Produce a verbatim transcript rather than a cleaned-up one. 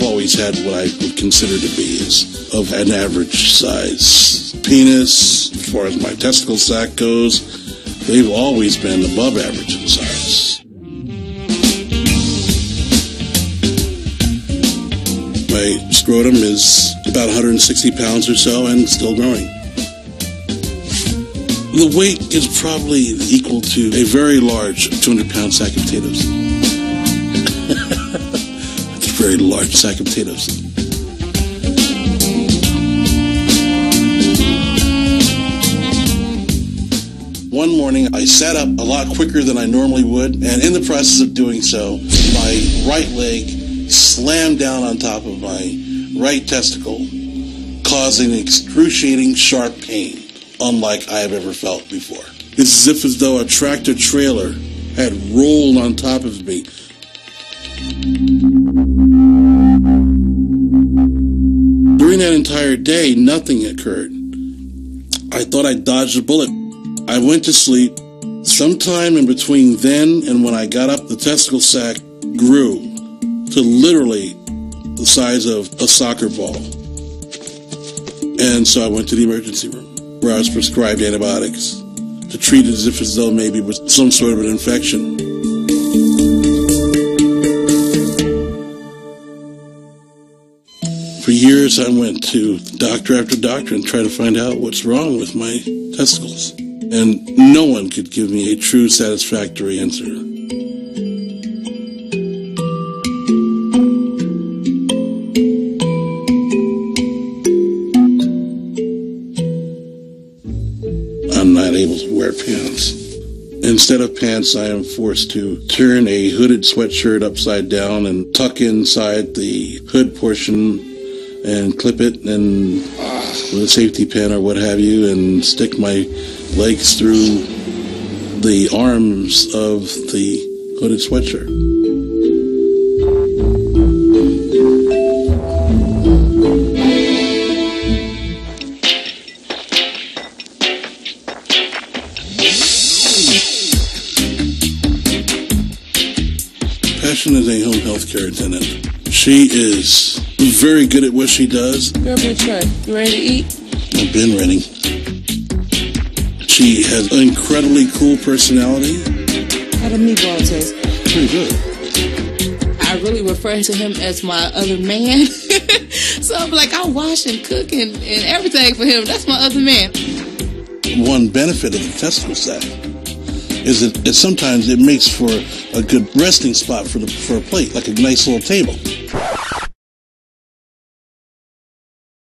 I've always had what I would consider to be is of an average size penis. As far as my testicle sac goes, they've always been above average in size. My scrotum is about one hundred sixty pounds or so and still growing. The weight is probably equal to a very large two hundred pound sack of potatoes. It's a very large sack of potatoes. One morning, I sat up a lot quicker than I normally would, and in the process of doing so, my right leg slammed down on top of my right testicle, causing excruciating sharp pain, unlike I have ever felt before. It's as if as though a tractor trailer had rolled on top of me. During that entire day, nothing occurred. I thought I dodged a bullet. I went to sleep. Sometime in between then and when I got up, the testicle sac grew to literally the size of a soccer ball. And so I went to the emergency room, where I was prescribed antibiotics to treat it as if as though maybe it was some sort of an infection. For years I went to doctor after doctor and tried to find out what's wrong with my testicles, and no one could give me a true satisfactory answer. I'm not able to wear pants. Instead of pants, I am forced to turn a hooded sweatshirt upside down and tuck inside the hood portion and clip it and with a safety pin or what have you, and stick my legs through the arms of the hooded sweatshirt. Passion is a home health care attendant. She is very good at what she does. Grab your truck. You ready to eat? I've been ready. She has an incredibly cool personality. How did meatball taste? Pretty good. I really refer to him as my other man. So I'm like, I wash and cook and, and everything for him. That's my other man. One benefit of the testicle sac is that it, sometimes it makes for a good resting spot for, the, for a plate, like a nice little table.